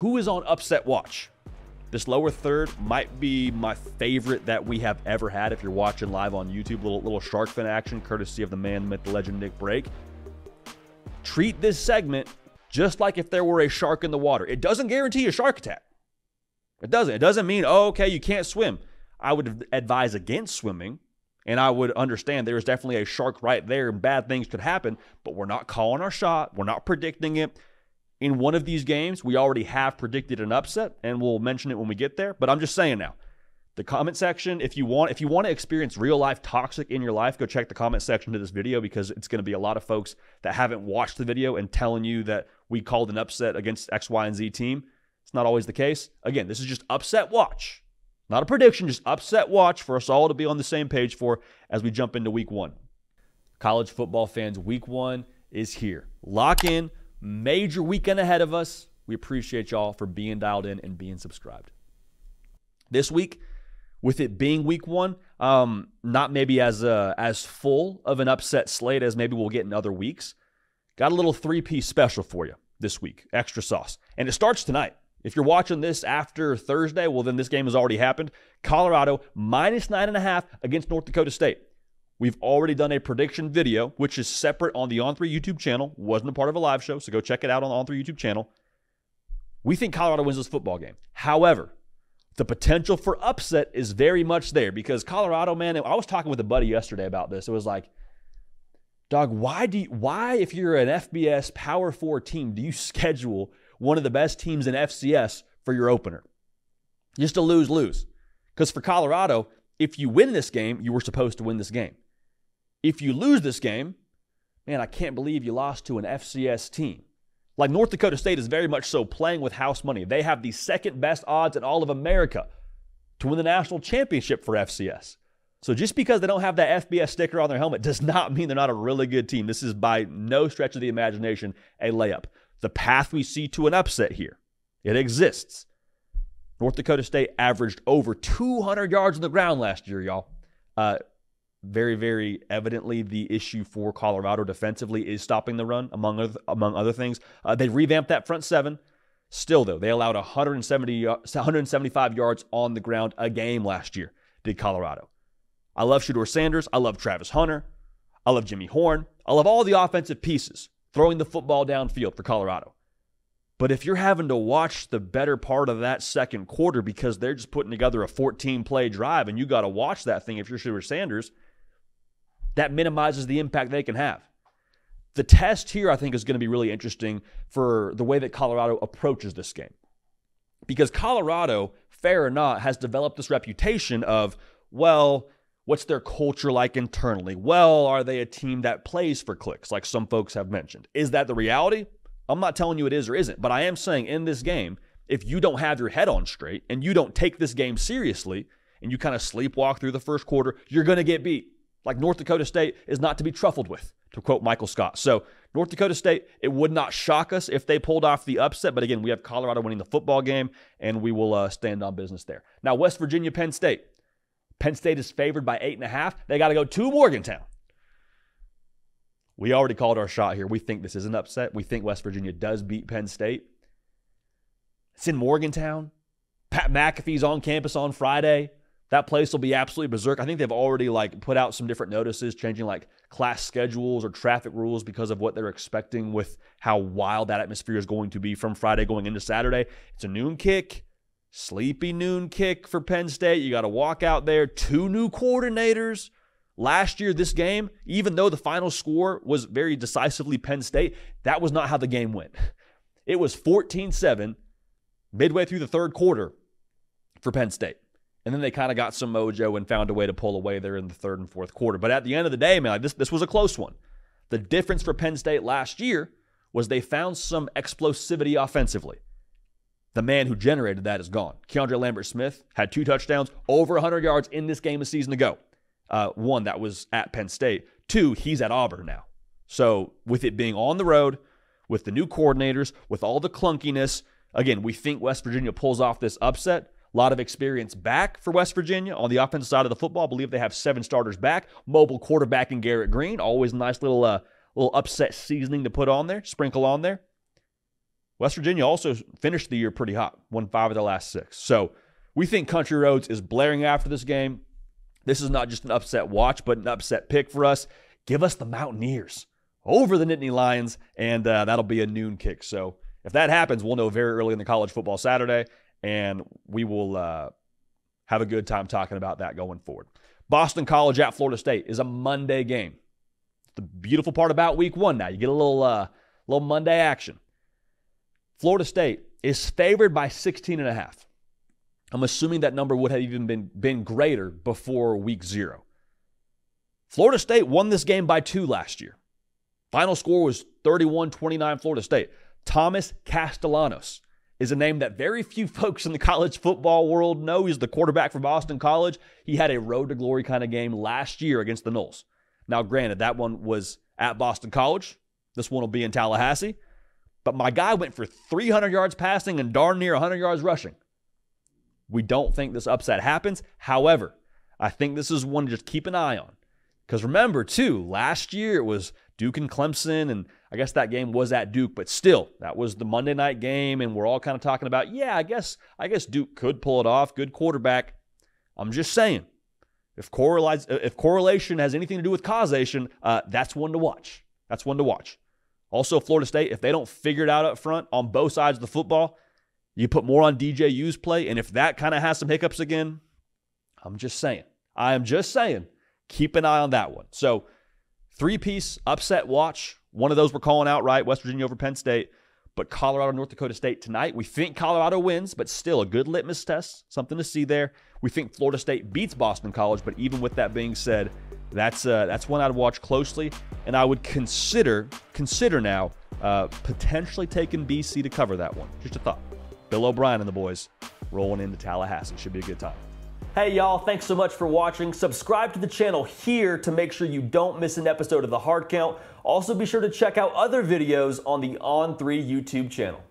Who is on upset watch? This lower third might be my favorite that we have ever had. If you're watching live on YouTube, little shark fin action, courtesy of the man, the legend, Nick Brake. Treat this segment just like if there were a shark in the water. It doesn't guarantee a shark attack. It doesn't. It doesn't mean, oh, okay, you can't swim. I would advise against swimming, and I would understand there is definitely a shark right there and bad things could happen, but we're not calling our shot. We're not predicting it. In one of these games, we already have predicted an upset, and we'll mention it when we get there. But I'm just saying now, the comment section, if you want to experience real-life toxic in your life, go check the comment section to this video, because it's going to be a lot of folks that haven't watched the video and telling you that we called an upset against X, Y, and Z team. It's not always the case. Again, this is just upset watch. Not a prediction, just upset watch for us all to be on the same page for as we jump into week one. College football fans, week one is here. Lock in. Major weekend ahead of us. We appreciate y'all for being dialed in and being subscribed. This week, with it being week one, not maybe as full of an upset slate as maybe we'll get in other weeks. Got a little three-piece special for you this week. Extra sauce. And it starts tonight. If you're watching this after Thursday, well, then this game has already happened. Colorado, -9.5 against North Dakota State. We've already done a prediction video, which is separate on the On3 YouTube channel. Wasn't a part of a live show, so go check it out on the On3 YouTube channel. We think Colorado wins this football game. However, the potential for upset is very much there, because Colorado, man, I was talking with a buddy yesterday about this. It was like, dog, why if you're an FBS Power 4 team, do you schedule one of the best teams in FCS for your opener? Just a lose-lose. Because for Colorado, if you win this game, you were supposed to win this game. If you lose this game, man, I can't believe you lost to an FCS team. Like, North Dakota State is very much so playing with house money. They have the second best odds in all of America to win the national championship for FCS. So just because they don't have that FBS sticker on their helmet does not mean they're not a really good team. This is by no stretch of the imagination a layup. The path we see to an upset here, it exists. North Dakota State averaged over 200 yards on the ground last year, y'all. Very, very evidently, the issue for Colorado defensively is stopping the run, among other things. They revamped that front seven. Still, though, they allowed 175 yards on the ground a game last year, did Colorado. I love Shedeur Sanders. I love Travis Hunter. I love Jimmy Horn. I love all the offensive pieces throwing the football downfield for Colorado. But if you're having to watch the better part of that second quarter because they're just putting together a 14-play drive and you got to watch that thing if you're Shedeur Sanders, that minimizes the impact they can have. The test here, I think, is going to be really interesting for the way that Colorado approaches this game. Because Colorado, fair or not, has developed this reputation of, well, what's their culture like internally? Well, are they a team that plays for clicks, like some folks have mentioned? Is that the reality? I'm not telling you it is or isn't, but I am saying in this game, if you don't have your head on straight and you don't take this game seriously and you kind of sleepwalk through the first quarter, you're going to get beat. Like, North Dakota State is not to be truffled with, to quote Michael Scott. So North Dakota State, it would not shock us if they pulled off the upset. But again, we have Colorado winning the football game, and we will stand on business there. Now, West Virginia, Penn State. Penn State is favored by 8.5. They got to go to Morgantown. We already called our shot here. We think this is an upset. We think West Virginia does beat Penn State. It's in Morgantown. Pat McAfee's on campus on Friday. That place will be absolutely berserk. I think they've already, like, put out some different notices, changing, like, class schedules or traffic rules because of what they're expecting with how wild that atmosphere is going to be from Friday going into Saturday. It's a noon kick. Sleepy noon kick for Penn State. You got to walk out there. Two new coordinators. Last year, this game, even though the final score was very decisively Penn State, that was not how the game went. It was 14-7 midway through the third quarter for Penn State. And then they kind of got some mojo and found a way to pull away there in the third and fourth quarter. But at the end of the day, man, this was a close one. The difference for Penn State last year was they found some explosivity offensively. The man who generated that is gone. Keandre Lambert-Smith had 2 touchdowns, over 100 yards in this game a season ago. One, that was at Penn State. 2, he's at Auburn now. So with it being on the road, with the new coordinators, with all the clunkiness, again, we think West Virginia pulls off this upset. A lot of experience back for West Virginia on the offensive side of the football. I believe they have 7 starters back. Mobile quarterback in Garrett Green. Always nice little upset seasoning to put on there, sprinkle on there. West Virginia also finished the year pretty hot, won 5 of their last 6. So we think Country Roads is blaring after this game. This is not just an upset watch, but an upset pick for us. Give us the Mountaineers over the Nittany Lions, and that'll be a noon kick. So if that happens, we'll know very early in the college football Saturday, and we will have a good time talking about that going forward. Boston College at Florida State is a Monday game. The beautiful part about week one now, you get a little Monday action. Florida State is favored by 16.5. I'm assuming that number would have even been greater before week 0. Florida State won this game by 2 last year. Final score was 31-29 Florida State. Thomas Castellanos is a name that very few folks in the college football world know. He's the quarterback for Boston College. He had a road to glory kind of game last year against the Noles. Now, granted, that one was at Boston College. This one will be in Tallahassee. But my guy went for 300 yards passing and darn near 100 yards rushing. We don't think this upset happens. However, I think this is one to just keep an eye on. Because remember, too, last year it was Duke and Clemson, and I guess that game was at Duke, but still, that was the Monday night game, and we're all kind of talking about, yeah, I guess Duke could pull it off, good quarterback. I'm just saying, if correlation has anything to do with causation, that's one to watch. That's one to watch. Also, Florida State, if they don't figure it out up front on both sides of the football, you put more on DJU's play, and if that kind of has some hiccups again, I'm just saying. I am just saying. Keep an eye on that one. So, 3-piece upset watch. One of those we're calling out, right? West Virginia over Penn State. But Colorado, North Dakota State tonight. We think Colorado wins, but still a good litmus test. Something to see there. We think Florida State beats Boston College, but even with that being said, that's one I'd watch closely. And I would consider now potentially taking BC to cover that one. Just a thought. Bill O'Brien and the boys rolling into Tallahassee. Should be a good time. Hey y'all, thanks so much for watching. Subscribe to the channel here to make sure you don't miss an episode of The Hard Count. Also be sure to check out other videos on the On3 YouTube channel.